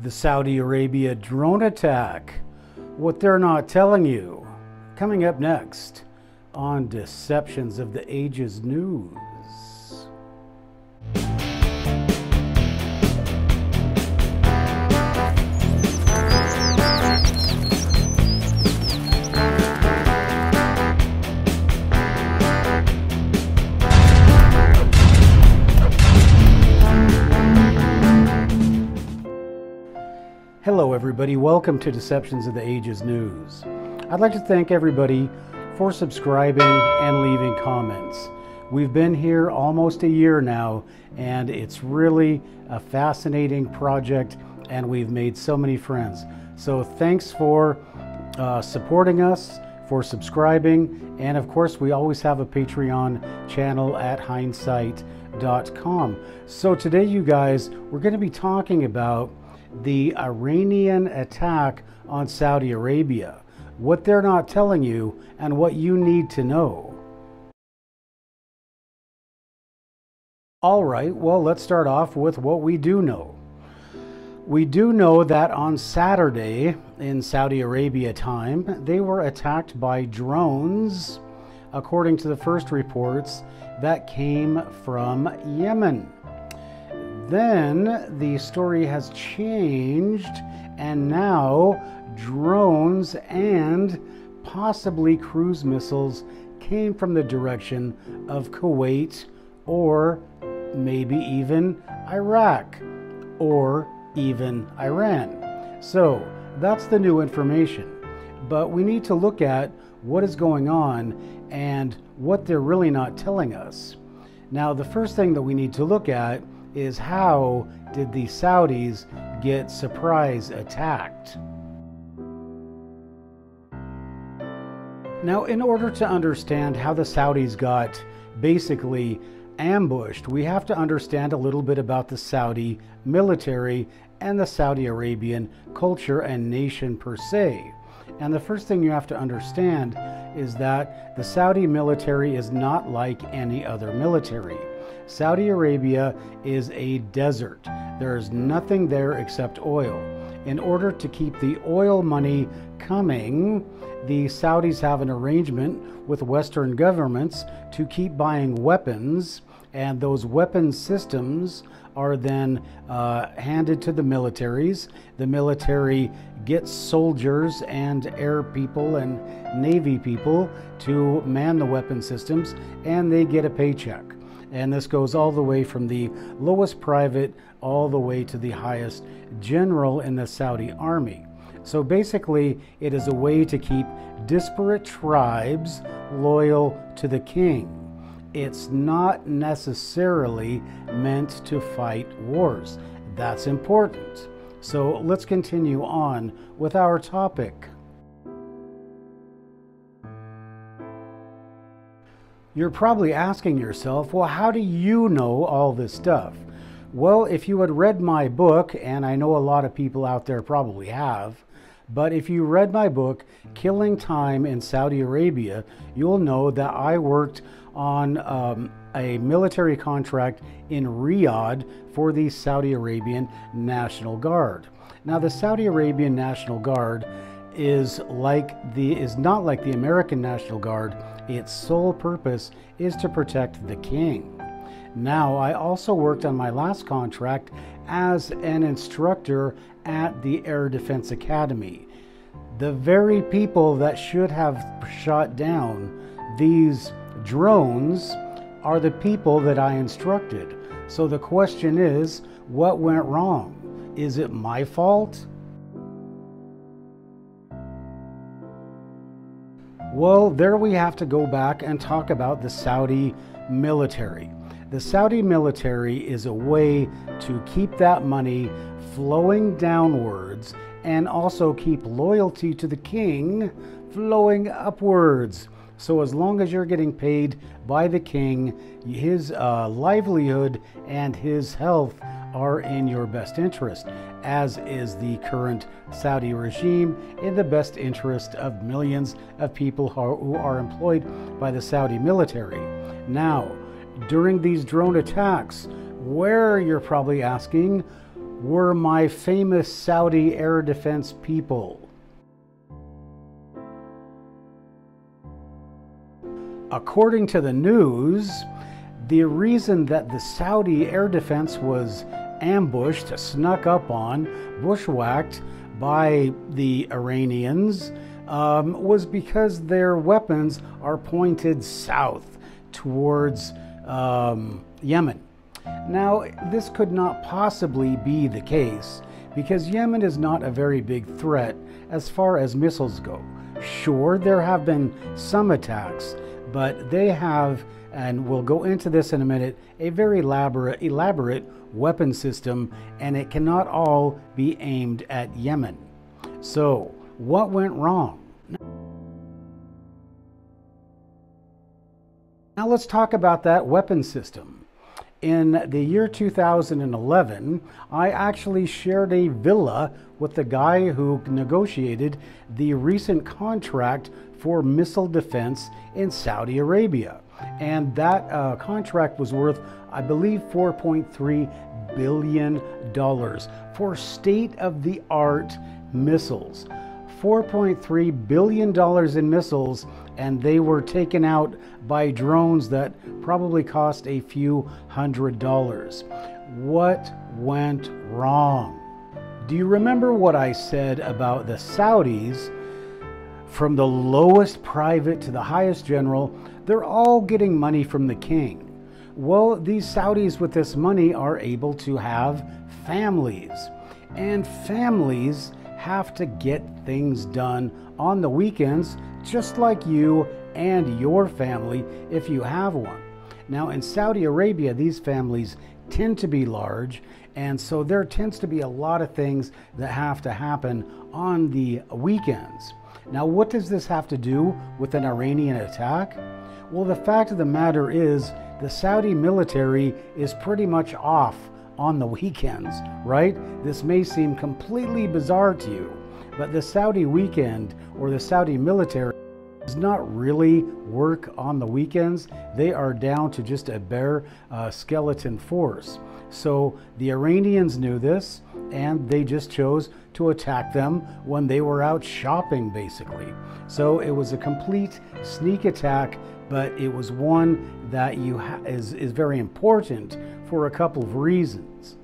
The Saudi Arabia drone attack, what they're not telling you. Coming up next on Deceptions of the Ages News. Hello everybody, welcome to Deceptions of the Ages News. I'd like to thank everybody for subscribing and leaving comments. We've been here almost a year now, and it's really a fascinating project, and we've made so many friends. So thanks for supporting us, for subscribing, and of course we always have a Patreon channel at hindsight.com. So today, you guys, we're going to be talking about the Iranian attack on Saudi Arabia, what they're not telling you and what you need to know. All right, well, let's start off with what we do know. We do know that on Saturday in Saudi Arabia time, they were attacked by drones, according to the first reports that came from Yemen. Then the story has changed, and now drones and possibly cruise missiles came from the direction of Kuwait, or maybe even Iraq, or even Iran. So that's the new information. But we need to look at what is going on and what they're really not telling us. Now, the first thing that we need to look at is, how did the Saudis get surprise attacked? Now, in order to understand how the Saudis got basically ambushed, we have to understand a little bit about the Saudi military and the Saudi Arabian culture and nation per se. And the first thing you have to understand is that the Saudi military is not like any other military. Saudi Arabia is a desert. There is nothing there except oil. In order to keep the oil money coming, the Saudis have an arrangement with Western governments to keep buying weapons, and those weapon systems are then handed to the militaries. The military gets soldiers and air people and navy people to man the weapon systems, and they get a paycheck. And this goes all the way from the lowest private all the way to the highest general in the Saudi army. So basically, it is a way to keep disparate tribes loyal to the king. It's not necessarily meant to fight wars. That's important. So let's continue on with our topic. You're probably asking yourself, well, how do you know all this stuff? Well, if you had read my book, and I know a lot of people out there probably have, but if you read my book, Killing Time in Saudi Arabia, you'll know that I worked on a military contract in Riyadh for the Saudi Arabian National Guard. Now, the Saudi Arabian National Guard is not like the American National Guard. Its sole purpose is to protect the king. Now, I also worked on my last contract as an instructor at the Air Defense Academy. The very people that should have shot down these drones are the people that I instructed. So the question is, what went wrong? Is it my fault? Well, there we have to go back and talk about the Saudi military. The Saudi military is a way to keep that money flowing downwards and also keep loyalty to the king flowing upwards. So as long as you're getting paid by the king, his livelihood and his health are in your best interest, as is the current Saudi regime in the best interest of millions of people who are employed by the Saudi military. Now, during these drone attacks, where you're probably asking, were my famous Saudi Air Defense people. According to the news, the reason that the Saudi Air Defense was ambushed, snuck up on, bushwhacked by the Iranians was because their weapons are pointed south towards Yemen. Now, this could not possibly be the case because Yemen is not a very big threat as far as missiles go. Sure, there have been some attacks, but they have, and we'll go into this in a minute, a very elaborate weapon system, and it cannot all be aimed at Yemen. So, what went wrong? Now let's talk about that weapon system. In the year 2011, I actually shared a villa with the guy who negotiated the recent contract for missile defense in Saudi Arabia. And that contract was worth, I believe, $4.3 billion for state-of-the-art missiles. $4.3 billion in missiles, and they were taken out by drones that probably cost a few $100s. What went wrong? Do you remember what I said about the Saudis? From the lowest private to the highest general, they're all getting money from the king. Well, these Saudis with this money are able to have families, and families have to get things done on the weekends, just like you and your family if you have one. Now in Saudi Arabia, these families tend to be large, and so there tends to be a lot of things that have to happen on the weekends. Now, what does this have to do with an Iranian attack? Well, the fact of the matter is the Saudi military is pretty much off on the weekends, right? This may seem completely bizarre to you, but the Saudi weekend or the Saudi military does not really work on the weekends. They are down to just a bare skeleton force. So the Iranians knew this, and they just chose to attack them when they were out shopping, basically. So it was a complete sneak attack, but it was one that is very important for a couple of reasons.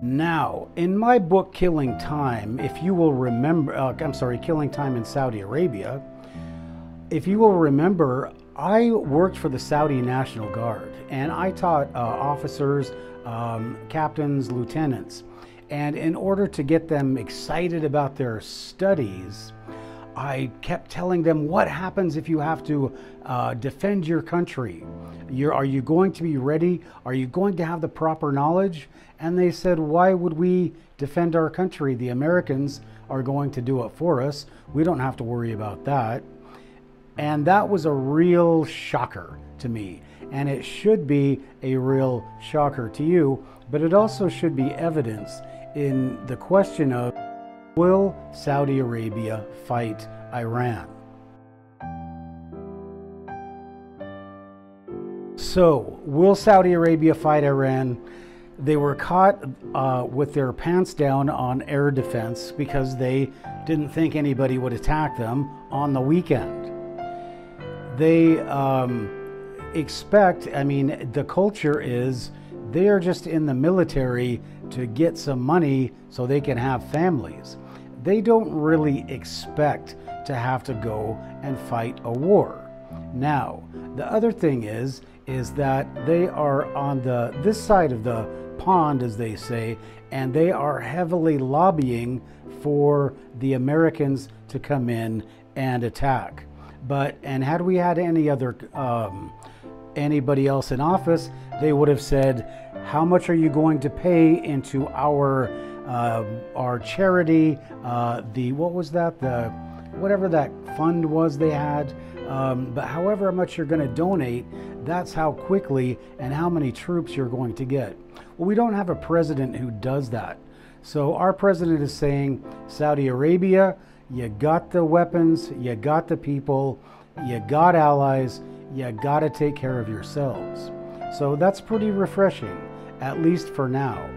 Now, in my book, Killing Time, if you will remember, I'm sorry, Killing Time in Saudi Arabia, if you will remember, I worked for the Saudi National Guard, and I taught officers, captains, lieutenants. And in order to get them excited about their studies, I kept telling them, what happens if you have to defend your country? Are you going to be ready? Are you going to have the proper knowledge? And they said, why would we defend our country? The Americans are going to do it for us. We don't have to worry about that. And that was a real shocker to me. And it should be a real shocker to you, but it also should be evidence in the question of, will Saudi Arabia fight Iran? So, will Saudi Arabia fight Iran? They were caught with their pants down on air defense because they didn't think anybody would attack them on the weekend. They expect, I mean, the culture is they are just in the military to get some money so they can have families. They don't really expect to have to go and fight a war. Now, the other thing is that they are on this side of the pond, as they say, and they are heavily lobbying for the Americans to come in and attack. And had we had any other anybody else in office, they would have said, how much are you going to pay into our charity, what was that, whatever that fund was they had, but however much you're going to donate, that's how quickly and how many troops you're going to get. Well, we don't have a president who does that. So our president is saying, Saudi Arabia, you got the weapons, you got the people, you got allies, you got to take care of yourselves. So that's pretty refreshing, at least for now.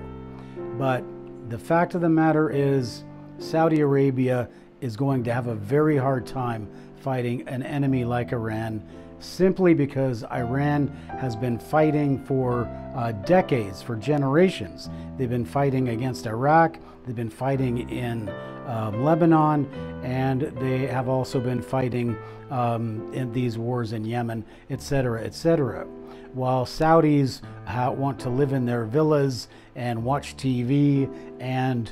But the fact of the matter is, Saudi Arabia is going to have a very hard time fighting an enemy like Iran, simply because Iran has been fighting for decades, for generations. They've been fighting against Iraq, they've been fighting in Lebanon, and they have also been fighting in these wars in Yemen, etc., etc. While Saudis want to live in their villas and watch TV and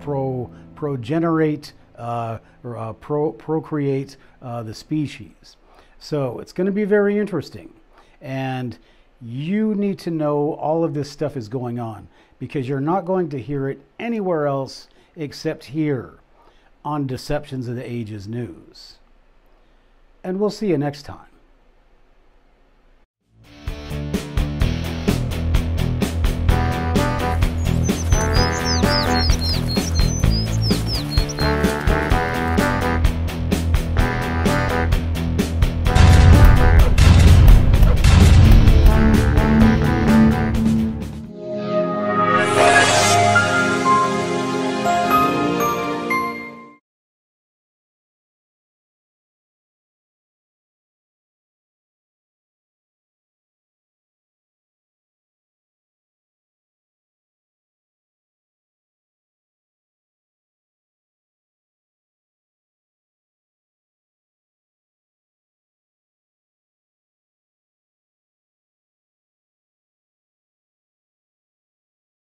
procreate the species. So it's going to be very interesting, and you need to know all of this stuff is going on, because you're not going to hear it anywhere else except here on Deceptions of the Ages News. And we'll see you next time.